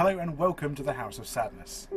Hello and welcome to the House of Sadness.